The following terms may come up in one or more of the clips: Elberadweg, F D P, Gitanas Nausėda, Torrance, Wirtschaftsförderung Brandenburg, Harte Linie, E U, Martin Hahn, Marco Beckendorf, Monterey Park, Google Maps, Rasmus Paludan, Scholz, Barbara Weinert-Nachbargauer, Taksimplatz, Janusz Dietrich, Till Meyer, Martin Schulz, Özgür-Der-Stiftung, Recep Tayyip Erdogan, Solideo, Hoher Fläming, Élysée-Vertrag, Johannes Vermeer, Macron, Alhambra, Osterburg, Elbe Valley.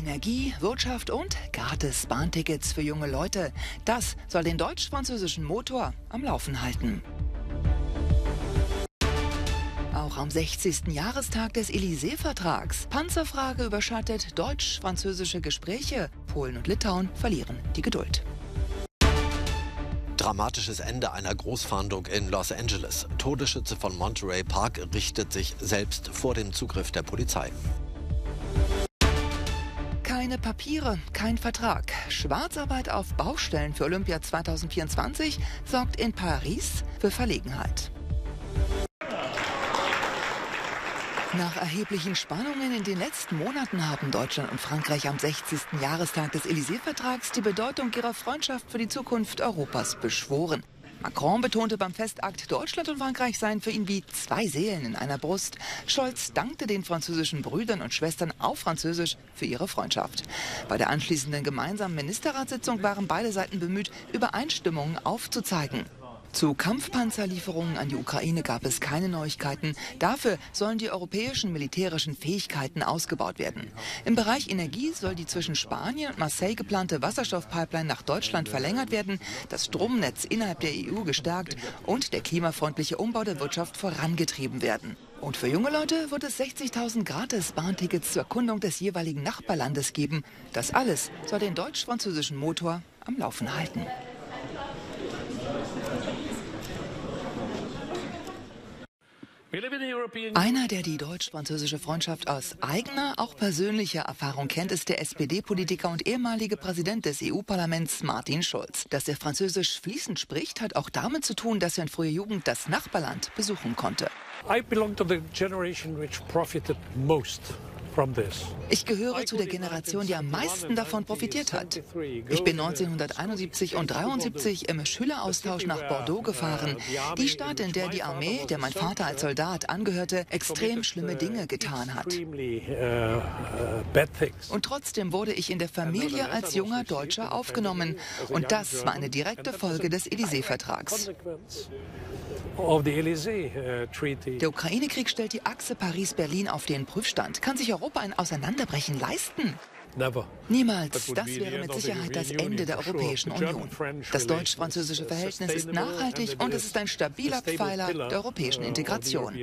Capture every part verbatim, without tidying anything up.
Energie, Wirtschaft und gratis Bahntickets für junge Leute. Das soll den deutsch-französischen Motor am Laufen halten. Auch am sechzigsten Jahrestag des Élysée-Vertrags. Panzerfrage überschattet deutsch-französische Gespräche. Polen und Litauen verlieren die Geduld. Dramatisches Ende einer Großfahndung in Los Angeles. Todesschütze von Monterey Park richtet sich selbst vor dem Zugriff der Polizei. Keine Papiere, kein Vertrag. Schwarzarbeit auf Baustellen für Olympia zweitausendvierundzwanzig sorgt in Paris für Verlegenheit. Nach erheblichen Spannungen in den letzten Monaten haben Deutschland und Frankreich am sechzigsten Jahrestag des Élysée-Vertrags die Bedeutung ihrer Freundschaft für die Zukunft Europas beschworen. Macron betonte beim Festakt, Deutschland und Frankreich seien für ihn wie zwei Seelen in einer Brust. Scholz dankte den französischen Brüdern und Schwestern auf Französisch für ihre Freundschaft. Bei der anschließenden gemeinsamen Ministerratssitzung waren beide Seiten bemüht, Übereinstimmungen aufzuzeigen. Zu Kampfpanzerlieferungen an die Ukraine gab es keine Neuigkeiten. Dafür sollen die europäischen militärischen Fähigkeiten ausgebaut werden. Im Bereich Energie soll die zwischen Spanien und Marseille geplante Wasserstoffpipeline nach Deutschland verlängert werden, das Stromnetz innerhalb der E U gestärkt und der klimafreundliche Umbau der Wirtschaft vorangetrieben werden. Und für junge Leute wird es sechzigtausend gratis Bahntickets zur Erkundung des jeweiligen Nachbarlandes geben. Das alles soll den deutsch-französischen Motor am Laufen halten. Einer, der die deutsch-französische Freundschaft aus eigener, auch persönlicher Erfahrung kennt, ist der S P D-Politiker und ehemalige Präsident des E U-Parlaments Martin Schulz. Dass er Französisch fließend spricht, hat auch damit zu tun, dass er in früher Jugend das Nachbarland besuchen konnte. I belong to the generation which profited most. Ich gehöre zu der Generation, die am meisten davon profitiert hat. Ich bin neunzehnhunderteinundsiebzig und dreiundsiebzig im Schüleraustausch nach Bordeaux gefahren. Die Stadt, in der die Armee, der mein Vater als Soldat angehörte, extrem schlimme Dinge getan hat. Und trotzdem wurde ich in der Familie als junger Deutscher aufgenommen. Und das war eine direkte Folge des Élysée-Vertrags. Der Ukraine-Krieg stellt die Achse Paris-Berlin auf den Prüfstand. Kann sich Europa ein Auseinanderbrechen leisten? Niemals. Das wäre mit Sicherheit das Ende der Europäischen Union. Das deutsch-französische Verhältnis ist nachhaltig und es ist ein stabiler Pfeiler der europäischen Integration.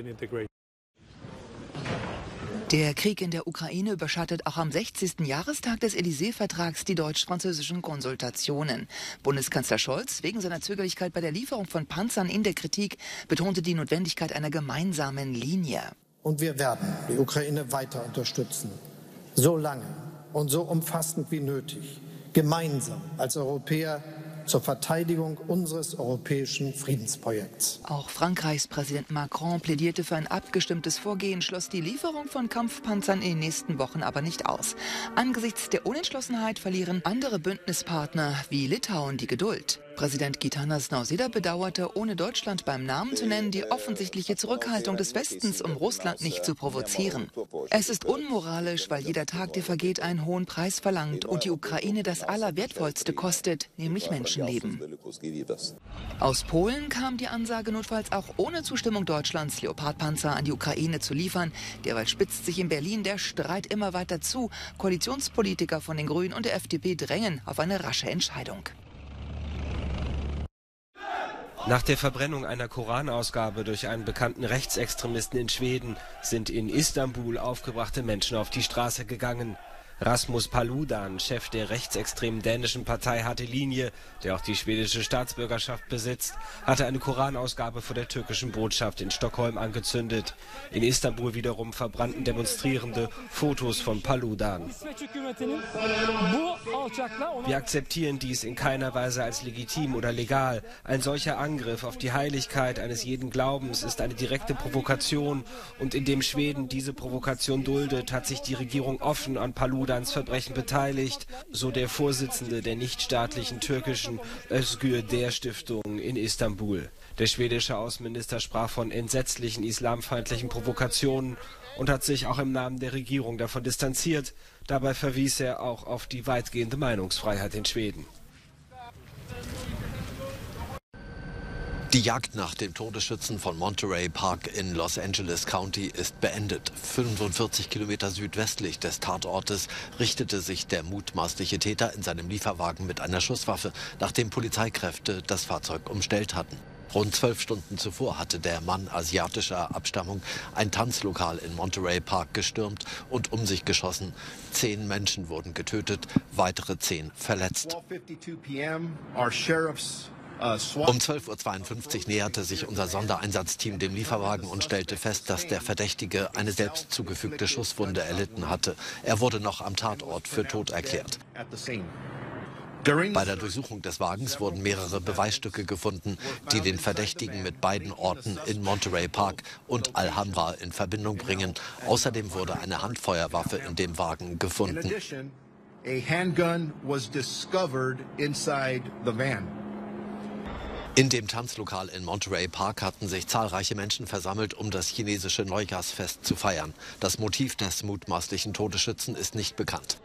Der Krieg in der Ukraine überschattet auch am sechzigsten Jahrestag des Élysée-Vertrags die deutsch-französischen Konsultationen. Bundeskanzler Scholz, wegen seiner Zögerlichkeit bei der Lieferung von Panzern in der Kritik, betonte die Notwendigkeit einer gemeinsamen Linie. Und wir werden die Ukraine weiter unterstützen, so lange und so umfassend wie nötig, gemeinsam als Europäer zur Verteidigung unseres europäischen Friedensprojekts. Auch Frankreichs Präsident Macron plädierte für ein abgestimmtes Vorgehen, schloss die Lieferung von Kampfpanzern in den nächsten Wochen aber nicht aus. Angesichts der Unentschlossenheit verlieren andere Bündnispartner wie Litauen die Geduld. Präsident Gitanas Nausėda bedauerte, ohne Deutschland beim Namen zu nennen, die offensichtliche Zurückhaltung des Westens, um Russland nicht zu provozieren. Es ist unmoralisch, weil jeder Tag, der vergeht, einen hohen Preis verlangt und die Ukraine das Allerwertvollste kostet, nämlich Menschenleben. Aus Polen kam die Ansage, notfalls auch ohne Zustimmung Deutschlands Leopardpanzer an die Ukraine zu liefern. Derweil spitzt sich in Berlin der Streit immer weiter zu. Koalitionspolitiker von den Grünen und der F D P drängen auf eine rasche Entscheidung. Nach der Verbrennung einer Koranausgabe durch einen bekannten Rechtsextremisten in Schweden sind in Istanbul aufgebrachte Menschen auf die Straße gegangen. Rasmus Paludan, Chef der rechtsextremen dänischen Partei Harte Linie, der auch die schwedische Staatsbürgerschaft besitzt, hatte eine Koranausgabe vor der türkischen Botschaft in Stockholm angezündet. In Istanbul wiederum verbrannten Demonstrierende Fotos von Paludan. Wir akzeptieren dies in keiner Weise als legitim oder legal. Ein solcher Angriff auf die Heiligkeit eines jeden Glaubens ist eine direkte Provokation, und indem Schweden diese Provokation duldet, hat sich die Regierung offen an Paludan ans Verbrechen beteiligt, so der Vorsitzende der nichtstaatlichen türkischen Özgür-Der-Stiftung in Istanbul. Der schwedische Außenminister sprach von entsetzlichen islamfeindlichen Provokationen und hat sich auch im Namen der Regierung davon distanziert. Dabei verwies er auch auf die weitgehende Meinungsfreiheit in Schweden. Die Jagd nach dem Todesschützen von Monterey Park in Los Angeles County ist beendet. fünfundvierzig Kilometer südwestlich des Tatortes richtete sich der mutmaßliche Täter in seinem Lieferwagen mit einer Schusswaffe, nachdem Polizeikräfte das Fahrzeug umstellt hatten. Rund zwölf Stunden zuvor hatte der Mann asiatischer Abstammung ein Tanzlokal in Monterey Park gestürmt und um sich geschossen. Zehn Menschen wurden getötet, weitere zehn verletzt. Um zwölf Uhr zweiundfünfzig näherte sich unser Sondereinsatzteam dem Lieferwagen und stellte fest, dass der Verdächtige eine selbst zugefügte Schusswunde erlitten hatte. Er wurde noch am Tatort für tot erklärt. Bei der Durchsuchung des Wagens wurden mehrere Beweisstücke gefunden, die den Verdächtigen mit beiden Orten in Monterey Park und Alhambra in Verbindung bringen. Außerdem wurde eine Handfeuerwaffe in dem Wagen gefunden. In dem Tanzlokal in Monterey Park hatten sich zahlreiche Menschen versammelt, um das chinesische Neujahrsfest zu feiern. Das Motiv des mutmaßlichen Todesschützen ist nicht bekannt.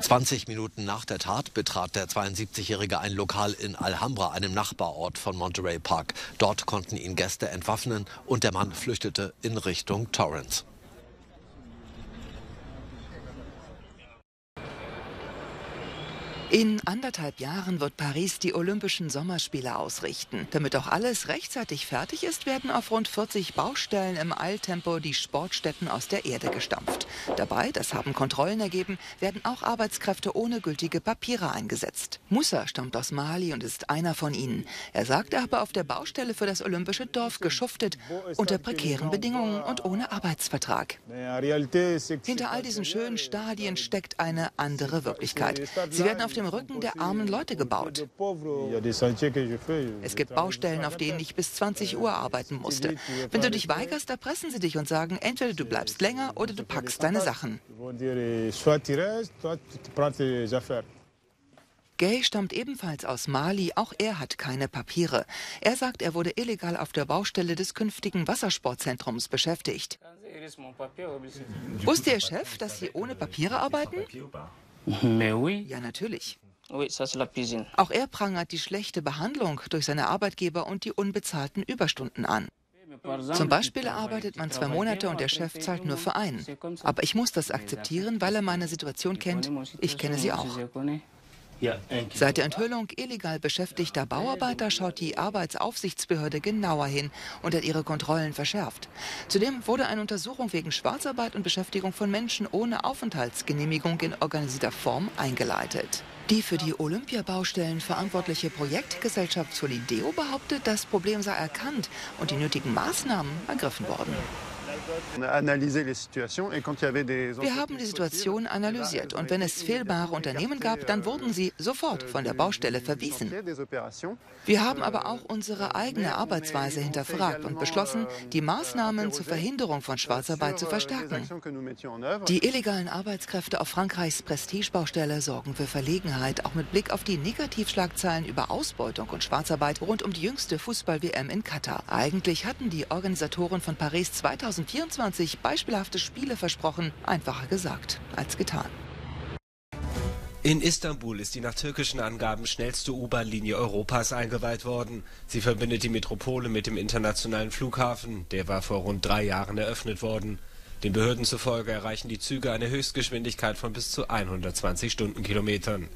zwanzig Minuten nach der Tat betrat der zweiundsiebzigjährige ein Lokal in Alhambra, einem Nachbarort von Monterey Park. Dort konnten ihn Gäste entwaffnen und der Mann flüchtete in Richtung Torrance. In anderthalb Jahren wird Paris die Olympischen Sommerspiele ausrichten. Damit auch alles rechtzeitig fertig ist, werden auf rund vierzig Baustellen im Eiltempo die Sportstätten aus der Erde gestampft. Dabei, das haben Kontrollen ergeben, werden auch Arbeitskräfte ohne gültige Papiere eingesetzt. Moussa stammt aus Mali und ist einer von ihnen. Er sagt, er habe auf der Baustelle für das Olympische Dorf geschuftet, unter prekären Bedingungen und ohne Arbeitsvertrag. Hinter all diesen schönen Stadien steckt eine andere Wirklichkeit. Sie werden auf dem Rücken der armen Leute gebaut. Es gibt Baustellen, auf denen ich bis zwanzig Uhr arbeiten musste. Wenn du dich weigerst, erpressen sie dich und sagen, entweder du bleibst länger oder du packst deine Sachen. Gay stammt ebenfalls aus Mali, auch er hat keine Papiere. Er sagt, er wurde illegal auf der Baustelle des künftigen Wassersportzentrums beschäftigt. Wusste Ihr Chef, dass Sie ohne Papiere arbeiten? Ja, natürlich. Auch er prangert die schlechte Behandlung durch seine Arbeitgeber und die unbezahlten Überstunden an. Zum Beispiel arbeitet man zwei Monate und der Chef zahlt nur für einen. Aber ich muss das akzeptieren, weil er meine Situation kennt. Ich kenne sie auch. Seit der Enthüllung illegal beschäftigter Bauarbeiter schaut die Arbeitsaufsichtsbehörde genauer hin und hat ihre Kontrollen verschärft. Zudem wurde eine Untersuchung wegen Schwarzarbeit und Beschäftigung von Menschen ohne Aufenthaltsgenehmigung in organisierter Form eingeleitet. Die für die Olympiabaustellen verantwortliche Projektgesellschaft Solideo behauptet, das Problem sei erkannt und die nötigen Maßnahmen ergriffen worden. Wir haben die Situation analysiert und wenn es fehlbare Unternehmen gab, dann wurden sie sofort von der Baustelle verwiesen. Wir haben aber auch unsere eigene Arbeitsweise hinterfragt und beschlossen, die Maßnahmen zur Verhinderung von Schwarzarbeit zu verstärken. Die illegalen Arbeitskräfte auf Frankreichs Prestigebaustelle sorgen für Verlegenheit, auch mit Blick auf die Negativschlagzeilen über Ausbeutung und Schwarzarbeit rund um die jüngste Fußball-W M in Katar. Eigentlich hatten die Organisatoren von Paris zweitausendvierundzwanzig beispielhafte Spiele versprochen, einfacher gesagt als getan. In Istanbul ist die nach türkischen Angaben schnellste U-Bahn-Linie Europas eingeweiht worden. Sie verbindet die Metropole mit dem internationalen Flughafen, der war vor rund drei Jahren eröffnet worden. Den Behörden zufolge erreichen die Züge eine Höchstgeschwindigkeit von bis zu hundertzwanzig Stundenkilometern.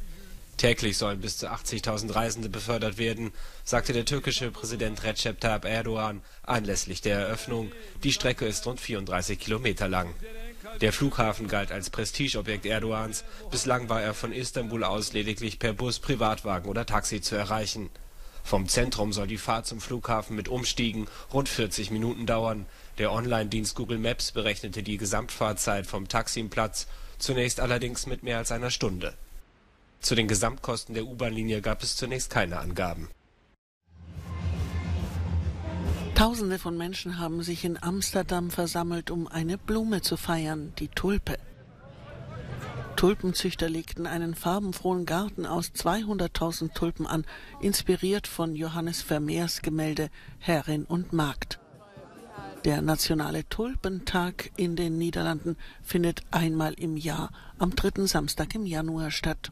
Täglich sollen bis zu achtzigtausend Reisende befördert werden, sagte der türkische Präsident Recep Tayyip Erdogan anlässlich der Eröffnung. Die Strecke ist rund vierunddreißig Kilometer lang. Der Flughafen galt als Prestigeobjekt Erdogans. Bislang war er von Istanbul aus lediglich per Bus, Privatwagen oder Taxi zu erreichen. Vom Zentrum soll die Fahrt zum Flughafen mit Umstiegen rund vierzig Minuten dauern. Der Online-Dienst Google Maps berechnete die Gesamtfahrzeit vom Taksimplatz, zunächst allerdings mit mehr als einer Stunde. Zu den Gesamtkosten der U-Bahn-Linie gab es zunächst keine Angaben. Tausende von Menschen haben sich in Amsterdam versammelt, um eine Blume zu feiern, die Tulpe. Tulpenzüchter legten einen farbenfrohen Garten aus zweihunderttausend Tulpen an, inspiriert von Johannes Vermeers Gemälde Herrin und Magd. Der nationale Tulpentag in den Niederlanden findet einmal im Jahr am dritten Samstag im Januar statt.